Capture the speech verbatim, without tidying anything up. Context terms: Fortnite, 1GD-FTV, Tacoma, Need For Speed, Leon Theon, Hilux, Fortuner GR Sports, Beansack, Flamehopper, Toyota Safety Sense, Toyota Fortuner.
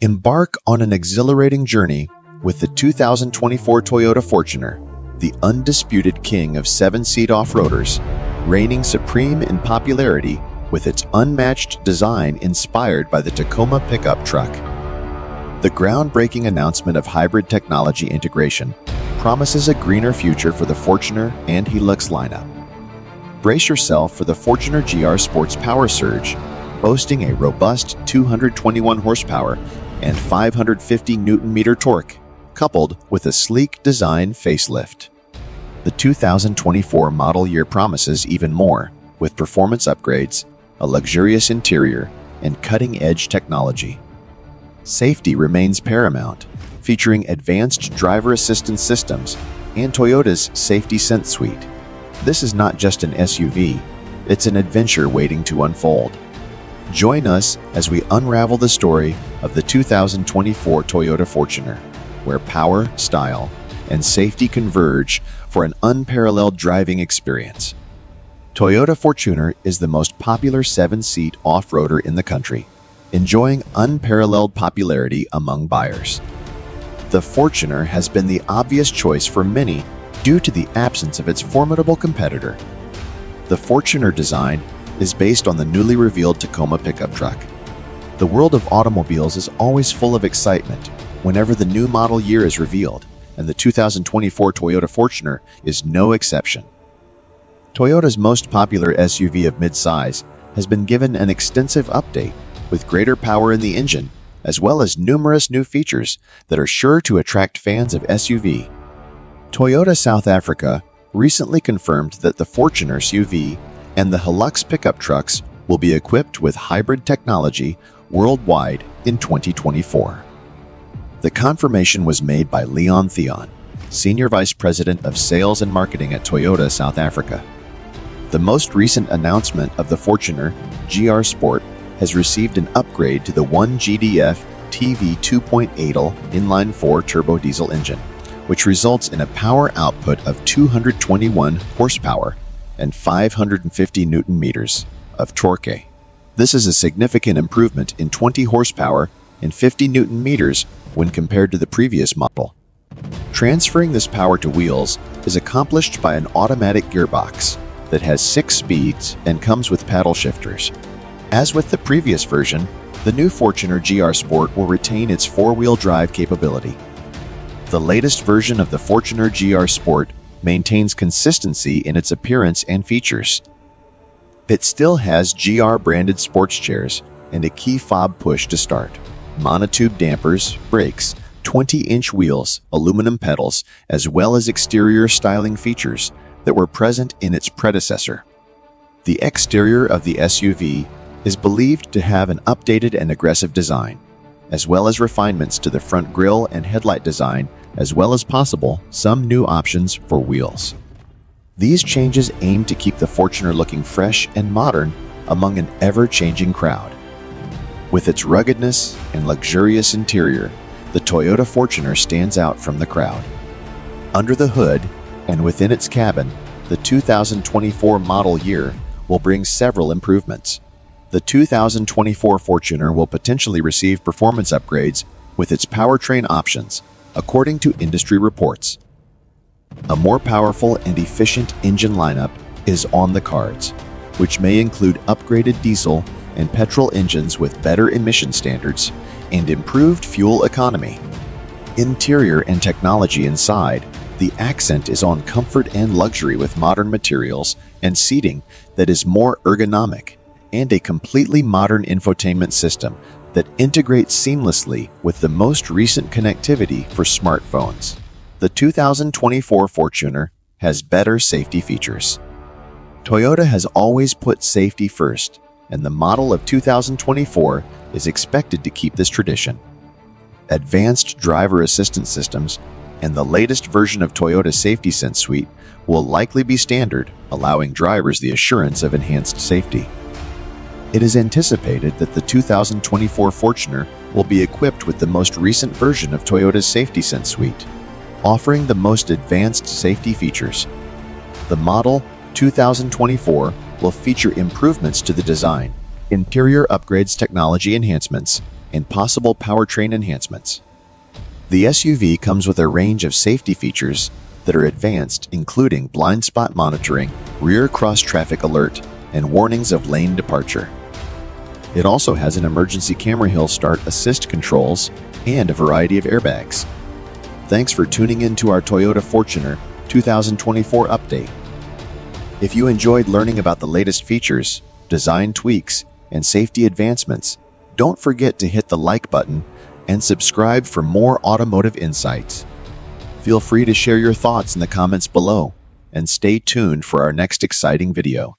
Embark on an exhilarating journey with the two thousand twenty-four Toyota Fortuner, the undisputed king of seven-seat off-roaders, reigning supreme in popularity with its unmatched design inspired by the Tacoma pickup truck. The groundbreaking announcement of hybrid technology integration promises a greener future for the Fortuner and Hilux lineup. Brace yourself for the Fortuner G R Sports power surge, boasting a robust two hundred twenty-one horsepower and five hundred fifty newton-meter torque, coupled with a sleek design facelift. The two thousand twenty-four model year promises even more, with performance upgrades, a luxurious interior, and cutting-edge technology. Safety remains paramount, featuring advanced driver assistance systems and Toyota's Safety Sense suite. This is not just an S U V, it's an adventure waiting to unfold. Join us as we unravel the story of the two thousand twenty-four Toyota Fortuner, where power, style, and safety converge for an unparalleled driving experience. Toyota Fortuner is the most popular seven-seat off-roader in the country, enjoying unparalleled popularity among buyers. The Fortuner has been the obvious choice for many due to the absence of its formidable competitor. The Fortuner design is based on the newly revealed Tacoma pickup truck. The world of automobiles is always full of excitement whenever the new model year is revealed, and the two thousand twenty-four Toyota Fortuner is no exception. Toyota's most popular S U V of midsize has been given an extensive update with greater power in the engine, as well as numerous new features that are sure to attract fans of S U V. Toyota South Africa recently confirmed that the Fortuner S U V and the Hilux pickup trucks will be equipped with hybrid technology worldwide in twenty twenty-four. The confirmation was made by Leon Theon, Senior Vice President of Sales and Marketing at Toyota South Africa. The most recent announcement of the Fortuner G R Sport has received an upgrade to the one G D F T V two point eight L inline-four turbo diesel engine, which results in a power output of two hundred twenty-one horsepower and five hundred fifty newton-meters of torque. This is a significant improvement in twenty horsepower and fifty newton-meters when compared to the previous model. Transferring this power to wheels is accomplished by an automatic gearbox that has six speeds and comes with paddle shifters. As with the previous version, the new Fortuner G R Sport will retain its four-wheel drive capability. The latest version of the Fortuner G R Sport maintains consistency in its appearance and features. It still has G R-branded sports chairs and a key fob push to start, monotube dampers, brakes, twenty-inch wheels, aluminum pedals, as well as exterior styling features that were present in its predecessor. The exterior of the S U V is believed to have an updated and aggressive design, as well as refinements to the front grille and headlight design, as well as possible some new options for wheels. These changes aim to keep the Fortuner looking fresh and modern among an ever-changing crowd. With its ruggedness and luxurious interior, the Toyota Fortuner stands out from the crowd. Under the hood and within its cabin, the two thousand twenty-four model year will bring several improvements. The two thousand twenty-four Fortuner will potentially receive performance upgrades with its powertrain options, according to industry reports. A more powerful and efficient engine lineup is on the cards, which may include upgraded diesel and petrol engines with better emission standards and improved fuel economy. Interior and technology inside, the accent is on comfort and luxury with modern materials and seating that is more ergonomic, and a completely modern infotainment system that integrates seamlessly with the most recent connectivity for smartphones. The two thousand twenty-four Fortuner has better safety features. Toyota has always put safety first, and the model of two thousand twenty-four is expected to keep this tradition. Advanced driver assistance systems and the latest version of Toyota Safety Sense suite will likely be standard, allowing drivers the assurance of enhanced safety. It is anticipated that the two thousand twenty-four Fortuner will be equipped with the most recent version of Toyota's Safety Sense suite, offering the most advanced safety features. The model two thousand twenty-four will feature improvements to the design, interior upgrades, technology enhancements, and possible powertrain enhancements. The S U V comes with a range of safety features that are advanced, including blind spot monitoring, rear cross-traffic alert, and warnings of lane departure. It also has an emergency camera hill start assist controls and a variety of airbags. Thanks for tuning in to our Toyota Fortuner two thousand twenty-four update. If you enjoyed learning about the latest features, design tweaks, and safety advancements, don't forget to hit the like button and subscribe for more automotive insights. Feel free to share your thoughts in the comments below, and stay tuned for our next exciting video.